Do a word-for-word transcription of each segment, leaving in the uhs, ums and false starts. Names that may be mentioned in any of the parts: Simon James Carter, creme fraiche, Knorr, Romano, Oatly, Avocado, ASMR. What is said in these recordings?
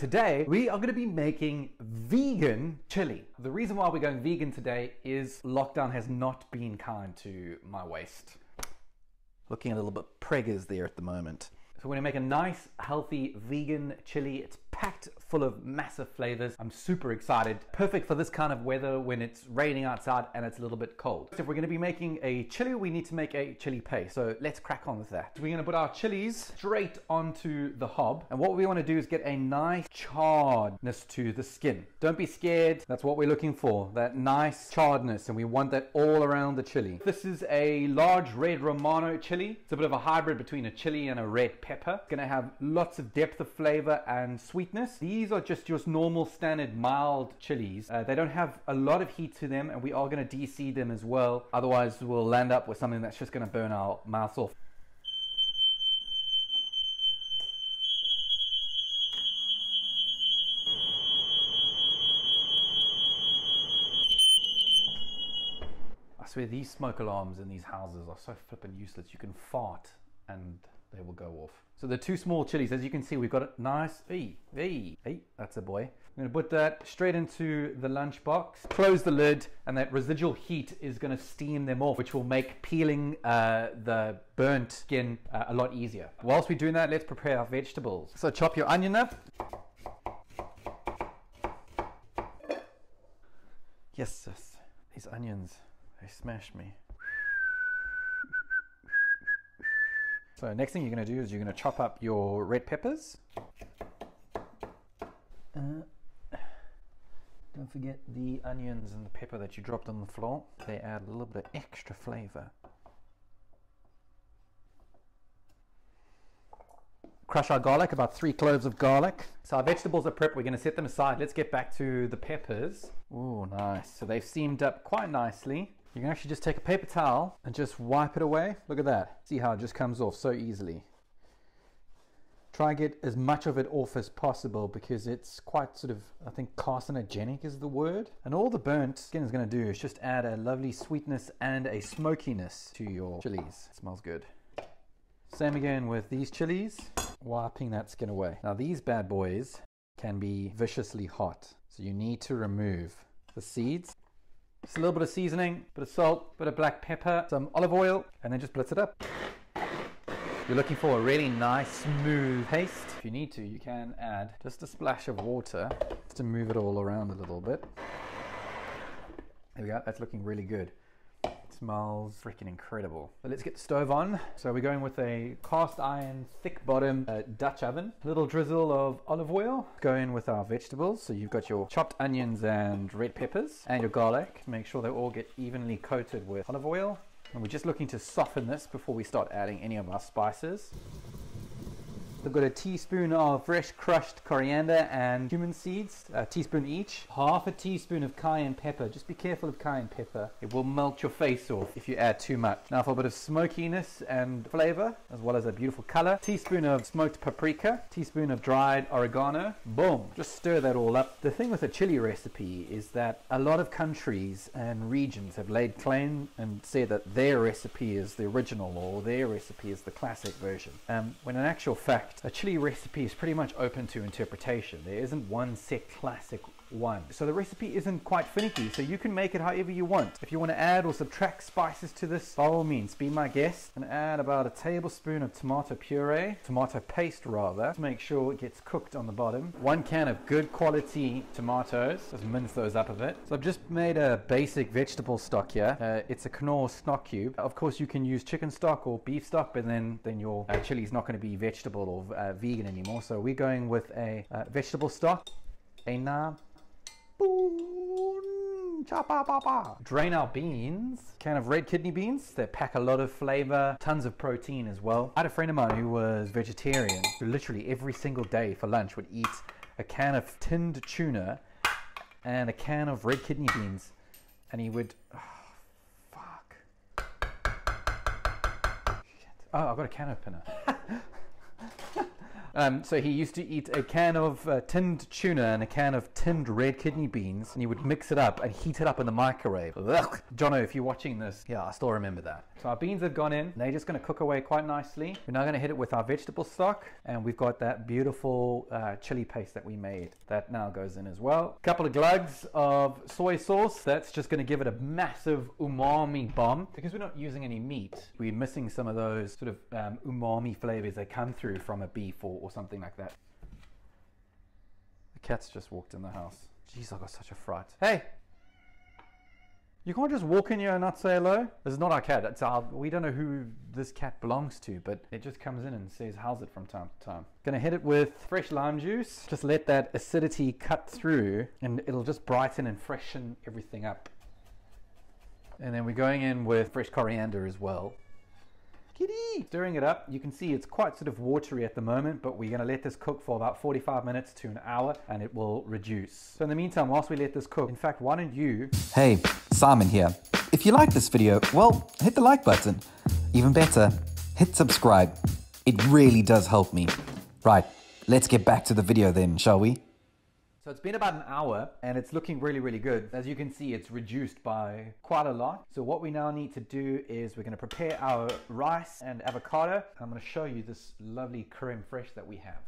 Today, we are gonna be making vegan chili. The reason why we're going vegan today is lockdown has not been kind to my waist. Looking a little bit preggers there at the moment. So we're gonna make a nice, healthy, vegan chili. It's packed full of massive flavors. I'm super excited. Perfect for this kind of weather when it's raining outside and it's a little bit cold. So if we're gonna be making a chili, we need to make a chili paste. So let's crack on with that. We're gonna put our chilies straight onto the hob. And what we wanna do is get a nice charredness to the skin. Don't be scared. That's what we're looking for, that nice charredness. And we want that all around the chili. This is a large red Romano chili. It's a bit of a hybrid between a chili and a red pepper. It's gonna have lots of depth of flavor and sweetness. These are just your normal standard mild chilies. Uh, they don't have a lot of heat to them, and we are going to de-seed them as well. Otherwise, we'll land up with something that's just going to burn our mouths off. I swear these smoke alarms in these houses are so flippin' useless. You can fart and they will go off. So the two small chilies, as you can see, we've got a nice, hey, hey, hey, that's a boy. I'm gonna put that straight into the lunchbox, close the lid, and that residual heat is gonna steam them off, which will make peeling uh, the burnt skin uh, a lot easier. Whilst we're doing that, let's prepare our vegetables. So chop your onion up. Yes, yes, these onions, they smash me. So next thing you're going to do is you're going to chop up your red peppers. Uh, don't forget the onions and the pepper that you dropped on the floor. They add a little bit of extra flavor. Crush our garlic, about three cloves of garlic. So our vegetables are prepped. We're going to set them aside. Let's get back to the peppers. Oh, nice. So they've steamed up quite nicely. You can actually just take a paper towel and just wipe it away. Look at that. See how it just comes off so easily. Try and get as much of it off as possible because it's quite sort of, I think, carcinogenic is the word. And all the burnt skin is going to do is just add a lovely sweetness and a smokiness to your chilies. It smells good. Same again with these chilies, wiping that skin away. Now these bad boys can be viciously hot. So you need to remove the seeds. Just a little bit of seasoning, bit of salt, bit of black pepper, some olive oil, and then just blitz it up. You're looking for a really nice, smooth paste. If you need to, you can add just a splash of water just to move it all around a little bit. There we go, that's looking really good. It smells freaking incredible. But let's get the stove on. So we're going with a cast iron, thick bottom uh, Dutch oven. A little drizzle of olive oil. Go in with our vegetables. So you've got your chopped onions and red peppers and your garlic. Make sure they all get evenly coated with olive oil. And we're just looking to soften this before we start adding any of our spices. We've got a teaspoon of fresh crushed coriander and cumin seeds, a teaspoon each. Half a teaspoon of cayenne pepper. Just be careful of cayenne pepper. It will melt your face off if you add too much. Now for a bit of smokiness and flavor, as well as a beautiful color. Teaspoon of smoked paprika, teaspoon of dried oregano. Boom, just stir that all up. The thing with a chili recipe is that a lot of countries and regions have laid claim and said that their recipe is the original or their recipe is the classic version. Um, when in actual fact, a chili recipe is pretty much open to interpretation. There isn't one set classic one. So the recipe isn't quite finicky, so you can make it however you want. If you want to add or subtract spices to this, by all means, be my guest. And add about a tablespoon of tomato puree, tomato paste rather, to make sure it gets cooked on the bottom. One can of good quality tomatoes. Just mince those up a bit. So I've just made a basic vegetable stock here. Uh, it's a Knorr stock cube. Of course, you can use chicken stock or beef stock, but then, then your uh, chili is not going to be vegetable or Uh, vegan anymore, so we're going with a uh, vegetable stock. A na boom, cha ba ba ba. Drain our beans. Can of red kidney beans. They pack a lot of flavor, tons of protein as well. I had a friend of mine who was vegetarian, who literally every single day for lunch would eat a can of tinned tuna and a can of red kidney beans, and he would. Oh, fuck. Shit. Oh, I've got a can opener. Um, so he used to eat a can of uh, tinned tuna and a can of tinned red kidney beans, and he would mix it up and heat it up in the microwave. Ugh. Jono, if you're watching this, yeah, I still remember that. So our beans have gone in. They're just going to cook away quite nicely. We're now going to hit it with our vegetable stock, and we've got that beautiful uh, chili paste that we made. That now goes in as well. A couple of glugs of soy sauce. That's just going to give it a massive umami bomb. Because we're not using any meat, we're missing some of those sort of um, umami flavors that come through from a beef or, or something like that. The cat's just walked in the house. Jeez, I got such a fright. Hey! You can't just walk in here and not say hello. This is not our cat. It's our, we don't know who this cat belongs to, but it just comes in and says how's it from time to time. Gonna hit it with fresh lime juice. Just let that acidity cut through and it'll just brighten and freshen everything up. And then we're going in with fresh coriander as well. Kitty! Stirring it up. You can see it's quite sort of watery at the moment, but we're going to let this cook for about forty-five minutes to an hour and it will reduce. So in the meantime, whilst we let this cook, in fact, why don't you... Hey, Simon here. If you like this video, well, hit the like button. Even better, hit subscribe. It really does help me. Right, let's get back to the video then, shall we? So it's been about an hour and it's looking really, really good. As you can see, it's reduced by quite a lot. So what we now need to do is we're going to prepare our rice and avocado. I'm going to show you this lovely creme fraiche that we have.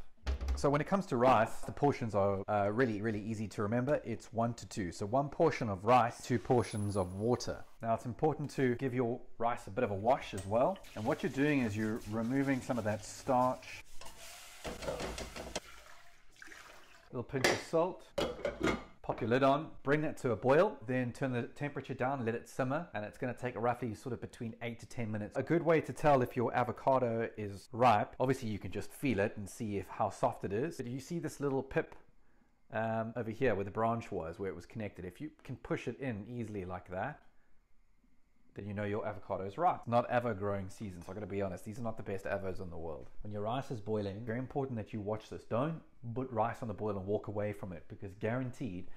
So when it comes to rice, the portions are uh, really, really easy to remember. It's one to two. So one portion of rice, two portions of water. Now it's important to give your rice a bit of a wash as well. And what you're doing is you're removing some of that starch. Little pinch of salt, pop your lid on, bring that to a boil, then turn the temperature down, let it simmer, and it's going to take roughly sort of between eight to ten minutes. A good way to tell if your avocado is ripe, obviously you can just feel it and see if how soft it is, but you see this little pip um, over here where the branch was, where it was connected. If you can push it in easily like that, then you know your avocado is ripe. It's not ever growing season, so I've got to be honest, these are not the best avos in the world. When your rice is boiling, very important that you watch this. Don't put rice on the boil and walk away from it, because guaranteed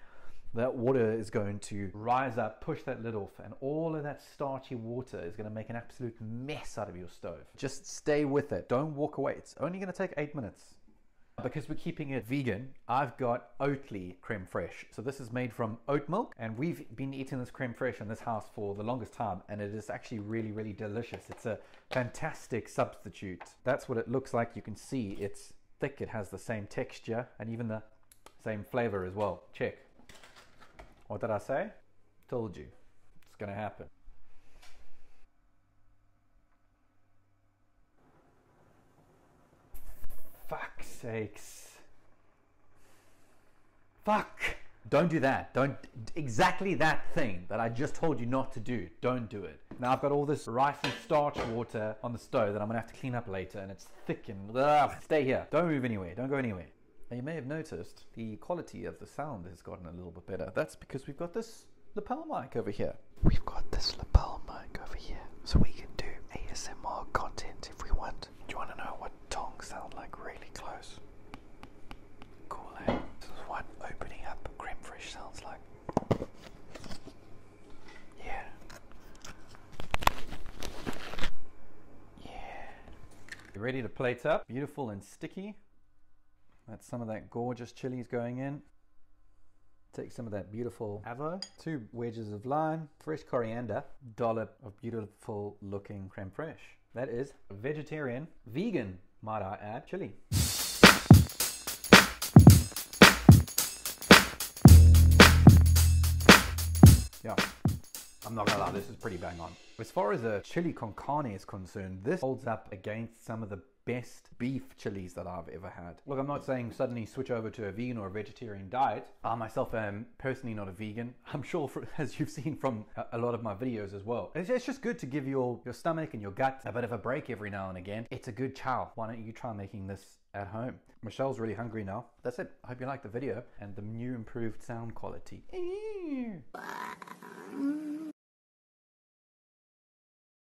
that water is going to rise up, push that lid off, and all of that starchy water is going to make an absolute mess out of your stove. Just stay with it. Don't walk away. It's only going to take eight minutes. Because we're keeping it vegan, I've got Oatly creme fraiche. So this is made from oat milk, and we've been eating this creme fraiche in this house for the longest time, and it is actually really, really delicious. It's a fantastic substitute. That's what it looks like. You can see it's thick. It has the same texture and even the same flavor as well. Check. What did I say? Told you. It's going to happen. Fuck's sakes. Fuck! Don't do that. Don't, exactly that thing that I just told you not to do. Don't do it. Now I've got all this rice and starch water on the stove that I'm gonna have to clean up later, and it's thick and ugh. Stay here. Don't move anywhere. Don't go anywhere. Now you may have noticed the quality of the sound has gotten a little bit better. That's because we've got this lapel mic over here. We've got this lapel mic over here, so we can do A S M R content if we want. Do you want to know what tongs sound like really close? Cool, eh? This is what opening up creme fraiche sounds like. Yeah. Yeah. You ready to plate up? Beautiful and sticky. That's some of that gorgeous chilies going in. Take some of that beautiful avo, two wedges of lime, fresh coriander, dollop of beautiful looking creme fraiche. That is vegetarian, vegan, might I add, chili. Yeah, I'm not gonna lie, this is pretty bang on. As far as a chili con carne is concerned, this holds up against some of the best beef chilies that I've ever had. Look, I'm not saying suddenly switch over to a vegan or a vegetarian diet. I myself am personally not a vegan. I'm sure, for, as you've seen from a lot of my videos as well. It's just good to give your, your stomach and your gut a bit of a break every now and again. It's a good chow. Why don't you try making this at home? Michelle's really hungry now. That's it. I hope you liked the video and the new improved sound quality.